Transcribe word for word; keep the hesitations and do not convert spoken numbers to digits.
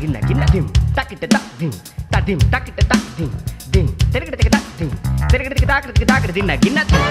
gilla gilla dim takita tak dim tadim takita tak dim dim terigata tak dim terigata tak dim takita ginna ginna